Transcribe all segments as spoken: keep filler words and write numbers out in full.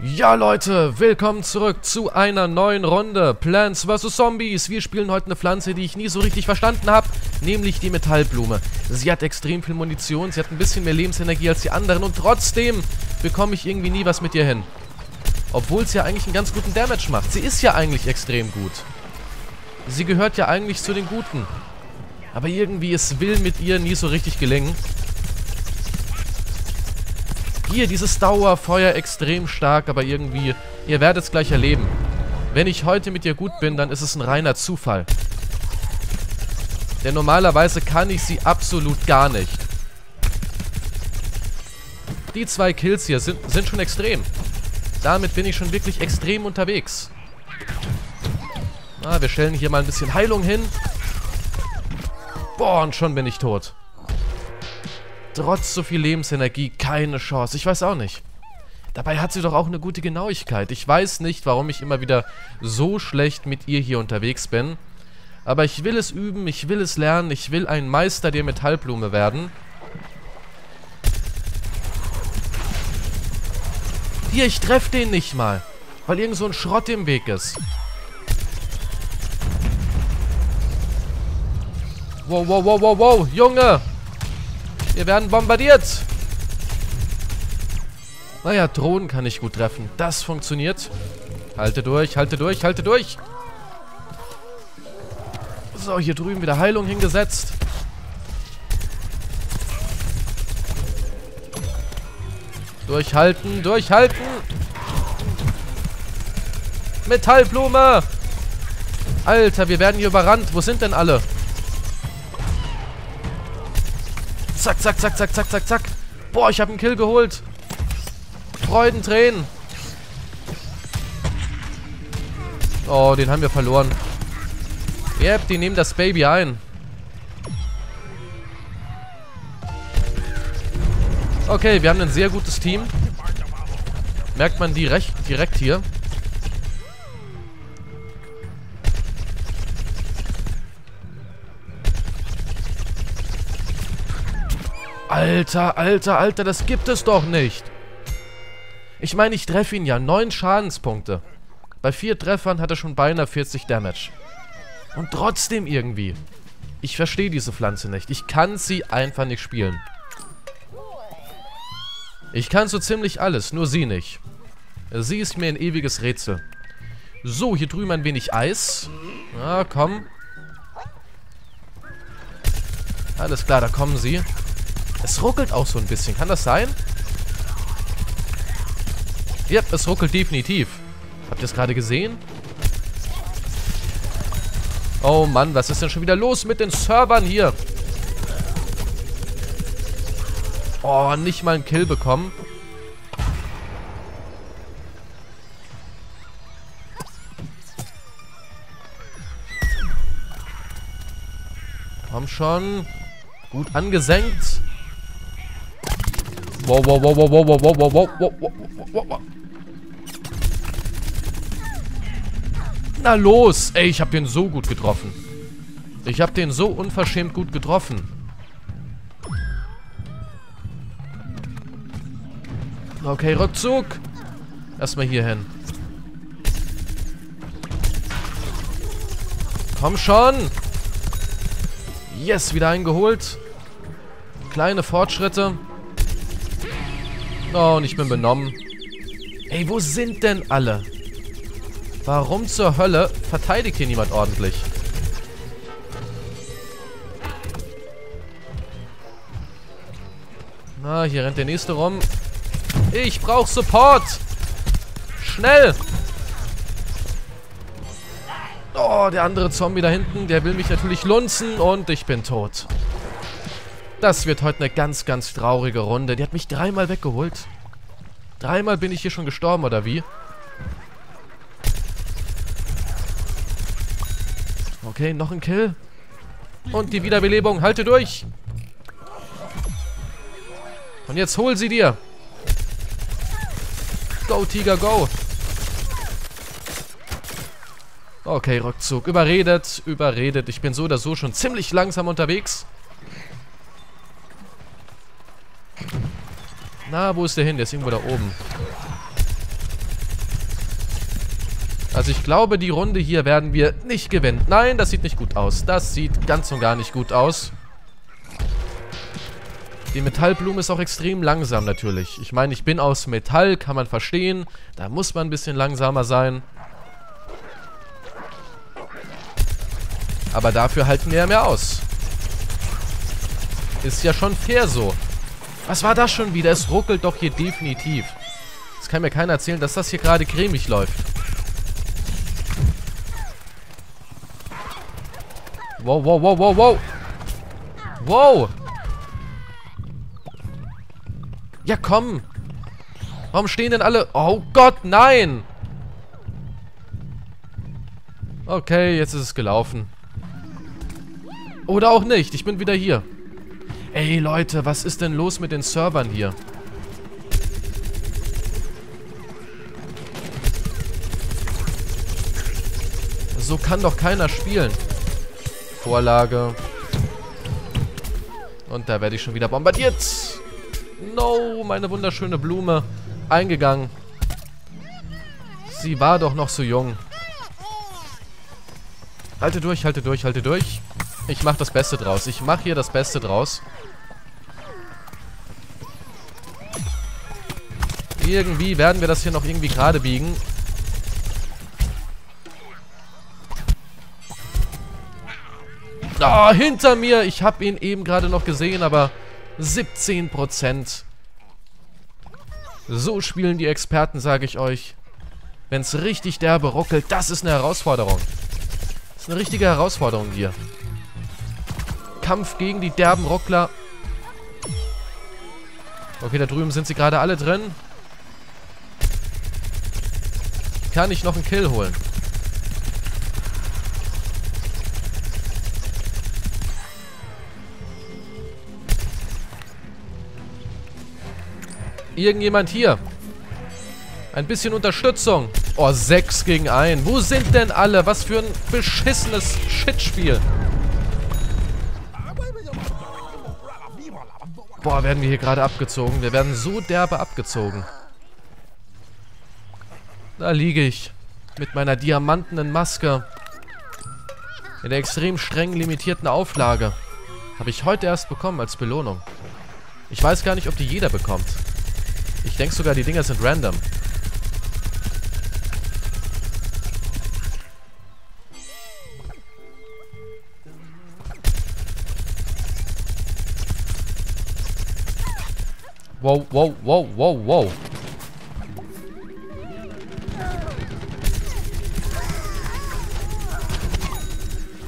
Ja Leute, willkommen zurück zu einer neuen Runde Plants versus. Zombies. Wir spielen heute eine Pflanze, die ich nie so richtig verstanden habe, nämlich die Metallblume. Sie hat extrem viel Munition, sie hat ein bisschen mehr Lebensenergie als die anderen und trotzdem bekomme ich irgendwie nie was mit ihr hin. Obwohl sie ja eigentlich einen ganz guten Damage macht. Sie ist ja eigentlich extrem gut. Sie gehört ja eigentlich zu den Guten. Aber irgendwie, es will mit ihr nie so richtig gelingen. Hier, dieses Dauerfeuer extrem stark, aber irgendwie, ihr werdet es gleich erleben. Wenn ich heute mit ihr gut bin, dann ist es ein reiner Zufall. Denn normalerweise kann ich sie absolut gar nicht. Die zwei Kills hier sind, sind schon extrem. Damit bin ich schon wirklich extrem unterwegs. Ah, wir stellen hier mal ein bisschen Heilung hin. Boah, und schon bin ich tot. Trotz so viel Lebensenergie keine Chance. Ich weiß auch nicht. Dabei hat sie doch auch eine gute Genauigkeit. Ich weiß nicht, warum ich immer wieder so schlecht mit ihr hier unterwegs bin. Aber ich will es üben, ich will es lernen, ich will ein Meister der Metallblume werden. Hier, ich treffe den nicht mal, weil irgend so ein Schrott im Weg ist. Wow, wow, wow, wow, wow, Junge! Wir werden bombardiert. Naja, Drohnen kann ich gut treffen. Das funktioniert. Halte durch, halte durch, halte durch. So, hier drüben wieder Heilung hingesetzt. Durchhalten, durchhalten. Metallblume. Alter, wir werden hier überrannt. Wo sind denn alle? Zack, zack, zack, zack, zack, zack, zack. Boah, ich habe einen Kill geholt. Freudentränen. Oh, den haben wir verloren. Yep, die nehmen das Baby ein. Okay, wir haben ein sehr gutes Team. Merkt man direkt, direkt hier. Alter, Alter, Alter, das gibt es doch nicht. Ich meine, ich treffe ihn ja. Neun Schadenspunkte. Bei vier Treffern hat er schon beinahe vierzig Damage. Und trotzdem irgendwie. Ich verstehe diese Pflanze nicht. Ich kann sie einfach nicht spielen. Ich kann so ziemlich alles, nur sie nicht. Sie ist mir ein ewiges Rätsel. So, hier drüben ein wenig Eis. Na, komm. Alles klar, da kommen sie. Es ruckelt auch so ein bisschen. Kann das sein? Ja, yep, es ruckelt definitiv. Habt ihr es gerade gesehen? Oh Mann, was ist denn schon wieder los mit den Servern hier? Oh, nicht mal einen Kill bekommen. Komm schon. Gut angesenkt. Wow, wow, wow, wow, wow, wow, wow, wow, wow, wow, wow, wow. Na los! Ey, ich hab den so gut getroffen. Ich hab den so unverschämt gut getroffen. Okay, Rückzug. Erstmal hier hin. Komm schon! Yes, wieder eingeholt. Kleine Fortschritte. Oh, und ich bin benommen. Ey, wo sind denn alle? Warum zur Hölle verteidigt hier niemand ordentlich? Na, hier rennt der nächste rum. Ich brauche Support. Schnell. Oh, der andere Zombie da hinten, der will mich natürlich lunzen und ich bin tot. Das wird heute eine ganz, ganz traurige Runde. Die hat mich dreimal weggeholt. Dreimal bin ich hier schon gestorben, oder wie? Okay, noch ein Kill. Und die Wiederbelebung. Halte durch. Und jetzt hol sie dir. Go, Tiger, go. Okay, Rückzug. Überredet, überredet. Ich bin so oder so schon ziemlich langsam unterwegs. Na, wo ist der hin? Der ist irgendwo da oben. Also ich glaube, die Runde hier werden wir nicht gewinnen. Nein, das sieht nicht gut aus. Das sieht ganz und gar nicht gut aus. Die Metallblume ist auch extrem langsam natürlich. Ich meine, ich bin aus Metall, kann man verstehen. Da muss man ein bisschen langsamer sein. Aber dafür halten wir ja mehr aus. Ist ja schon fair so. Was war das schon wieder? Es ruckelt doch hier definitiv. Es kann mir keiner erzählen, dass das hier gerade cremig läuft. Wow, wow, wow, wow, wow. Wow. Ja, komm. Warum stehen denn alle? Oh Gott, nein. Okay, jetzt ist es gelaufen. Oder auch nicht. Ich bin wieder hier. Ey, Leute, was ist denn los mit den Servern hier? So kann doch keiner spielen. Vorlage. Und da werde ich schon wieder bombardiert. No, meine wunderschöne Blume. Eingegangen. Sie war doch noch so jung. Halte durch, halte durch, halte durch. Ich mache das Beste draus. Ich mache hier das Beste draus. Irgendwie werden wir das hier noch irgendwie gerade biegen. Oh, hinter mir. Ich habe ihn eben gerade noch gesehen, aber siebzehn Prozent. So spielen die Experten, sage ich euch. Wenn es richtig derbe ruckelt, das ist eine Herausforderung. Das ist eine richtige Herausforderung hier. Kampf gegen die derben Ruckler. Okay, da drüben sind sie gerade alle drin. Kann ich noch einen Kill holen? Irgendjemand hier. Ein bisschen Unterstützung. Oh, sechs gegen eins. Wo sind denn alle? Was für ein beschissenes Shitspiel. Boah, werden wir hier gerade abgezogen. Wir werden so derbe abgezogen. Da liege ich. Mit meiner diamantenen Maske. In der extrem streng limitierten Auflage. Habe ich heute erst bekommen als Belohnung. Ich weiß gar nicht, ob die jeder bekommt. Ich denke sogar, die Dinger sind random. Wow, wow, wow, wow, wow.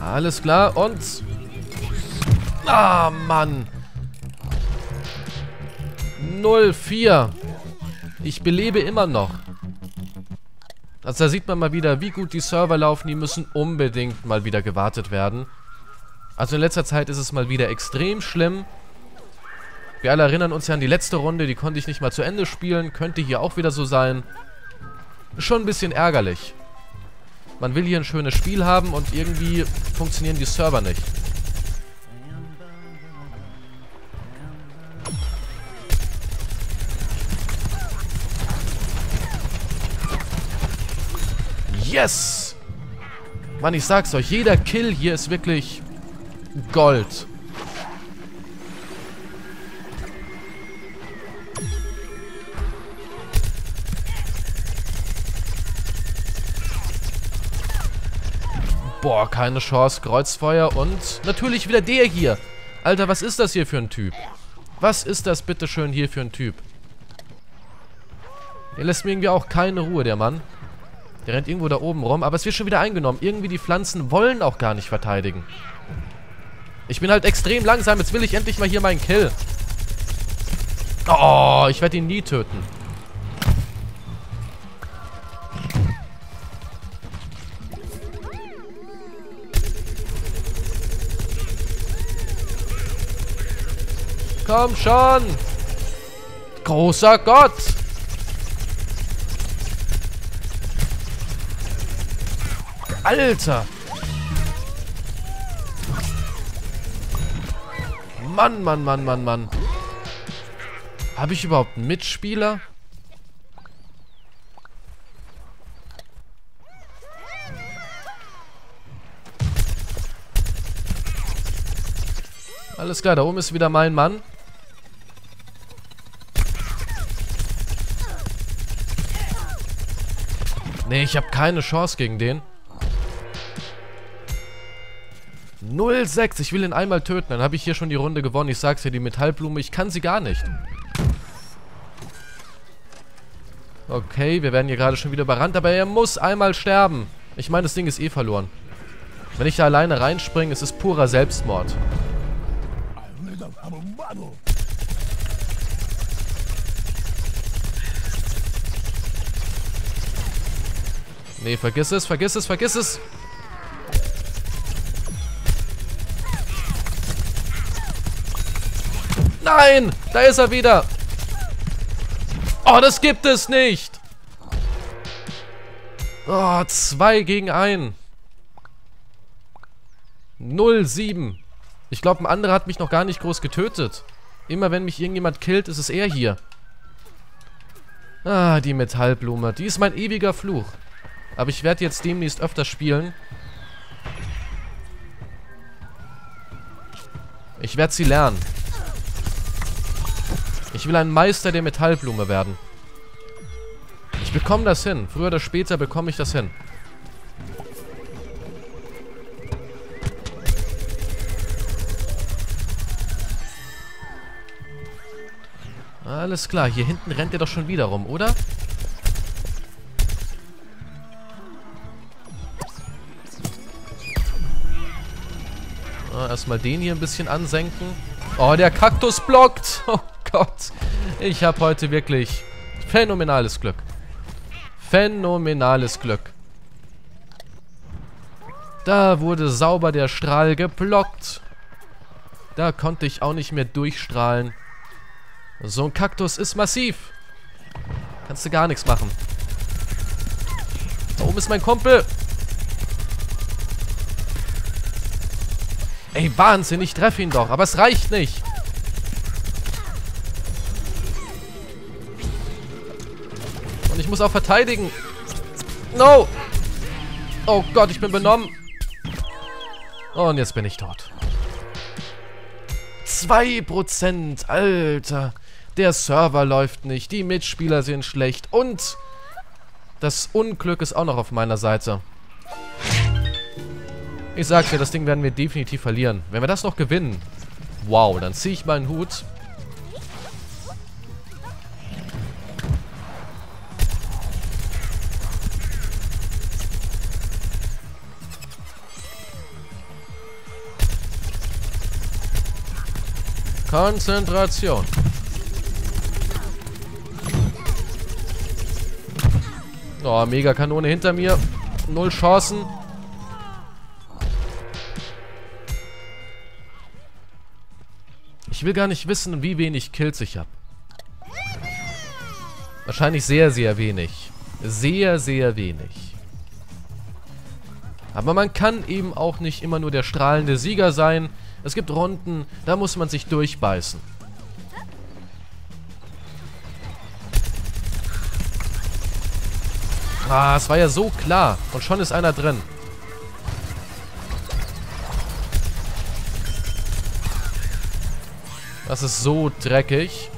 Alles klar und... Ah, Mann. null vier. Ich belebe immer noch. Also da sieht man mal wieder, wie gut die Server laufen. Die müssen unbedingt mal wieder gewartet werden. Also in letzter Zeit ist es mal wieder extrem schlimm. Wir alle erinnern uns ja an die letzte Runde. Die konnte ich nicht mal zu Ende spielen. Könnte hier auch wieder so sein. Schon ein bisschen ärgerlich. Man will hier ein schönes Spiel haben und irgendwie funktionieren die Server nicht. Yes! Mann, ich sag's euch, jeder Kill hier ist wirklich Gold. Boah, keine Chance, Kreuzfeuer und natürlich wieder der hier. Alter, was ist das hier für ein Typ? Was ist das bitteschön hier für ein Typ? Der lässt mir irgendwie auch keine Ruhe, der Mann. Der rennt irgendwo da oben rum, aber es wird schon wieder eingenommen. Irgendwie die Pflanzen wollen auch gar nicht verteidigen. Ich bin halt extrem langsam. Jetzt will ich endlich mal hier meinen Kill. Oh, ich werde ihn nie töten. Komm schon. Großer Gott. Alter! Mann, Mann, Mann, Mann, Mann. Habe ich überhaupt einen Mitspieler? Alles klar, da oben ist wieder mein Mann. Nee, ich habe keine Chance gegen den. null sechs, ich will ihn einmal töten. Dann habe ich hier schon die Runde gewonnen. Ich sag's dir, die Metallblume, ich kann sie gar nicht. Okay, wir werden hier gerade schon wieder überrannt. Aber er muss einmal sterben. Ich meine, das Ding ist eh verloren. Wenn ich da alleine reinspringe, ist es purer Selbstmord. Nee, vergiss es, vergiss es, vergiss es. Nein, da ist er wieder. Oh, das gibt es nicht. Oh, zwei gegen einen. null sieben. Ich glaube, ein anderer hat mich noch gar nicht groß getötet. Immer wenn mich irgendjemand killt, ist es er hier. Ah, die Metallblume. Die ist mein ewiger Fluch. Aber ich werde jetzt demnächst öfter spielen. Ich werde sie lernen. Ich will ein Meister der Metallblume werden. Ich bekomme das hin. Früher oder später bekomme ich das hin. Alles klar. Hier hinten rennt ihr doch schon wieder rum, oder? Erstmal den hier ein bisschen ansenken. Oh, der Kaktus blockt. Oh Gott. Ich habe heute wirklich phänomenales Glück. Phänomenales Glück. Da wurde sauber der Strahl geblockt. Da konnte ich auch nicht mehr durchstrahlen. So ein Kaktus ist massiv. Kannst du gar nichts machen. Da oben ist mein Kumpel. Ey, Wahnsinn, ich treffe ihn doch, aber es reicht nicht. Und ich muss auch verteidigen. No! Oh Gott, ich bin benommen. Und jetzt bin ich tot. zwei Prozent, Alter. Der Server läuft nicht, die Mitspieler sind schlecht und das Unglück ist auch noch auf meiner Seite. Ich sag dir, das Ding werden wir definitiv verlieren. Wenn wir das noch gewinnen, wow, dann ziehe ich meinen Hut. Konzentration. Oh, mega Kanone hinter mir. Null Chancen. Ich will gar nicht wissen, wie wenig Kills ich habe. Wahrscheinlich sehr, sehr wenig. Sehr, sehr wenig. Aber man kann eben auch nicht immer nur der strahlende Sieger sein. Es gibt Runden, da muss man sich durchbeißen. Ah, es war ja so klar. Und schon ist einer drin. Das ist so dreckig.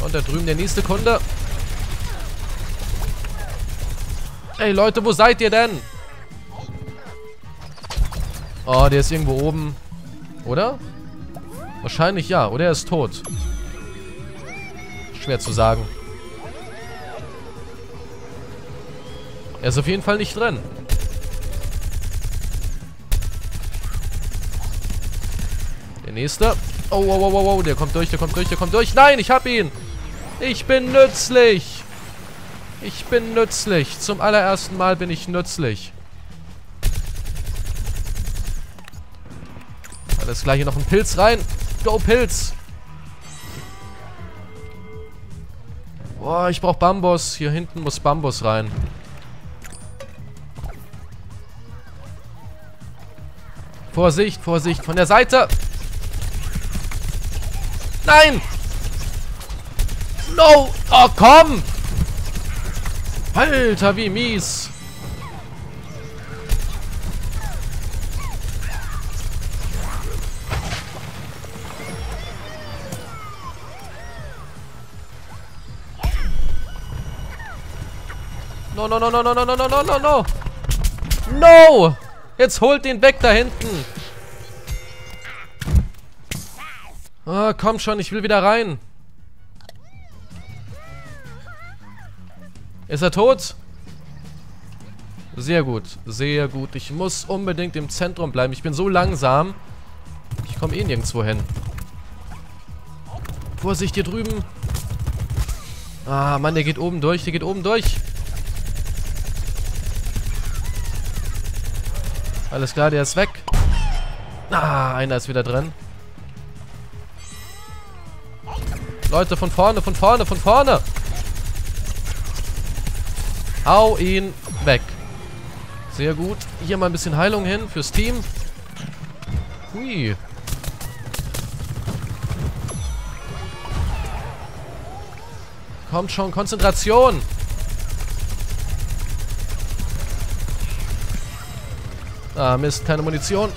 Und da drüben der nächste Kunde. Ey Leute, wo seid ihr denn? Oh, der ist irgendwo oben. Oder? Wahrscheinlich ja. Oder er ist tot. Schwer zu sagen. Er ist auf jeden Fall nicht drin. Der nächste. Oh, oh, oh, oh, oh. Der kommt durch, der kommt durch, der kommt durch. Nein, ich hab ihn. Ich bin nützlich. Ich bin nützlich. Zum allerersten Mal bin ich nützlich. Alles gleich hier noch ein Pilz rein. Go, Pilz. Boah, ich brauche Bambus. Hier hinten muss Bambus rein. Vorsicht, Vorsicht, von der Seite. Nein! No! Oh, komm! Alter, wie mies. No, no, no, no, no, no, no, no, no, no. No! Jetzt holt den weg da hinten. Ah, komm schon, ich will wieder rein. Ist er tot? Sehr gut, sehr gut. Ich muss unbedingt im Zentrum bleiben. Ich bin so langsam. Ich komme eh nirgendwo hin. Vorsicht, hier drüben. Ah, Mann, der geht oben durch, der geht oben durch. Alles klar, der ist weg. Ah, einer ist wieder drin. Leute, von vorne, von vorne, von vorne. Hau ihn weg. Sehr gut. Hier mal ein bisschen Heilung hin fürs Team. Hui. Kommt schon, Konzentration. Ah, Mist, keine Munition.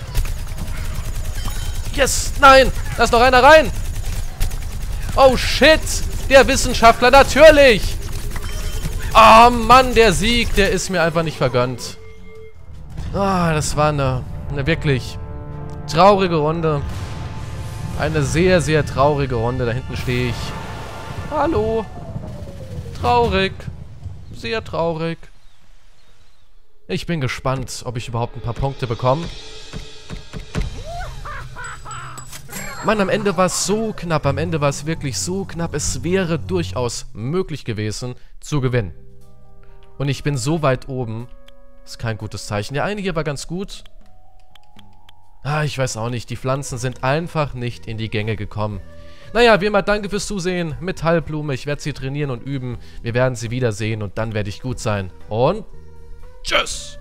Yes, nein, da ist noch einer rein. Oh, shit, der Wissenschaftler, natürlich. Oh, Mann, der Sieg, der ist mir einfach nicht vergönnt. Ah, das war eine, eine wirklich traurige Runde. Eine sehr, sehr traurige Runde. Da hinten stehe ich. Hallo. Traurig. Sehr traurig. Ich bin gespannt, ob ich überhaupt ein paar Punkte bekomme. Mann, am Ende war es so knapp. Am Ende war es wirklich so knapp. Es wäre durchaus möglich gewesen, zu gewinnen. Und ich bin so weit oben. Ist kein gutes Zeichen. Der eine hier war ganz gut. Ah, ich weiß auch nicht. Die Pflanzen sind einfach nicht in die Gänge gekommen. Naja, wie immer, danke fürs Zusehen. Metallblume, ich werde sie trainieren und üben. Wir werden sie wiedersehen und dann werde ich gut sein. Und... tschüss!